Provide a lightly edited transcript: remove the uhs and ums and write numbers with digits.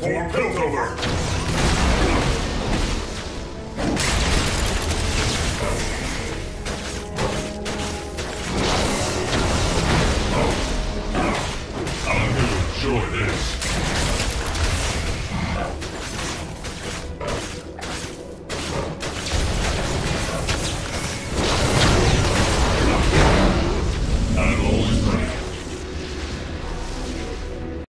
For Piltover! Enjoy this.